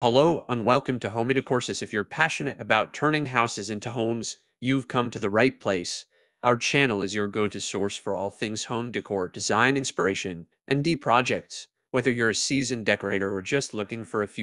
Hello and welcome to Homey Courses. If you're passionate about turning houses into homes, you've come to the right place. Our channel is your go-to source for all things home decor, design inspiration, and projects. Whether you're a seasoned decorator or just looking for a few